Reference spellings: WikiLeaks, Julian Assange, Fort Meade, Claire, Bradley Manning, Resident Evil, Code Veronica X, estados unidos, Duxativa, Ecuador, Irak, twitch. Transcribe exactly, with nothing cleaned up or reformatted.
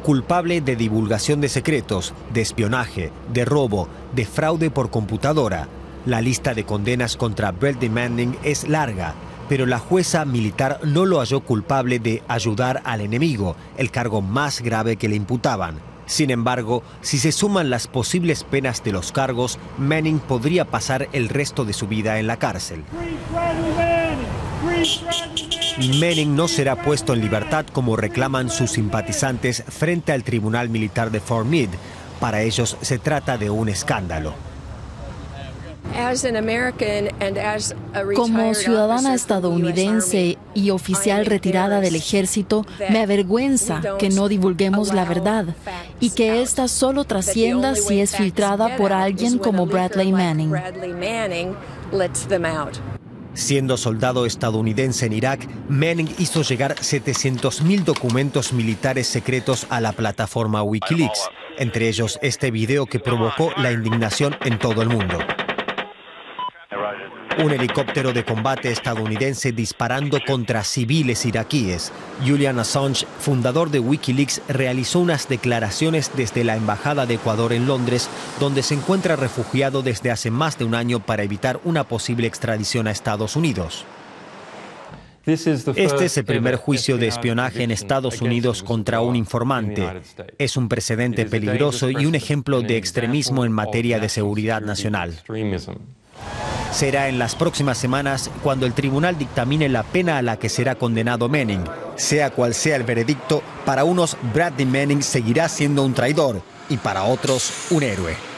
culpable de divulgación de secretos, de espionaje, de robo, de fraude por computadora. La lista de condenas contra Bradley Manning es larga, pero la jueza militar no lo halló culpable de ayudar al enemigo, el cargo más grave que le imputaban. Sin embargo, si se suman las posibles penas de los cargos, Manning podría pasar el resto de su vida en la cárcel. Manning no será puesto en libertad como reclaman sus simpatizantes frente al Tribunal Militar de Fort Meade. Para ellos se trata de un escándalo. Como ciudadana estadounidense y oficial retirada del ejército, me avergüenza que no divulguemos la verdad y que ésta solo trascienda si es filtrada por alguien como Bradley Manning. Siendo soldado estadounidense en Irak, Manning hizo llegar setecientos mil documentos militares secretos a la plataforma WikiLeaks, entre ellos este video que provocó la indignación en todo el mundo. Un helicóptero de combate estadounidense disparando contra civiles iraquíes. Julian Assange, fundador de WikiLeaks, realizó unas declaraciones desde la Embajada de Ecuador en Londres, donde se encuentra refugiado desde hace más de un año para evitar una posible extradición a Estados Unidos. Este es el primer juicio de espionaje en Estados Unidos contra un informante. Es un precedente peligroso y un ejemplo de extremismo en materia de seguridad nacional. Será en las próximas semanas cuando el tribunal dictamine la pena a la que será condenado Manning. Sea cual sea el veredicto, para unos Bradley Manning seguirá siendo un traidor y para otros un héroe.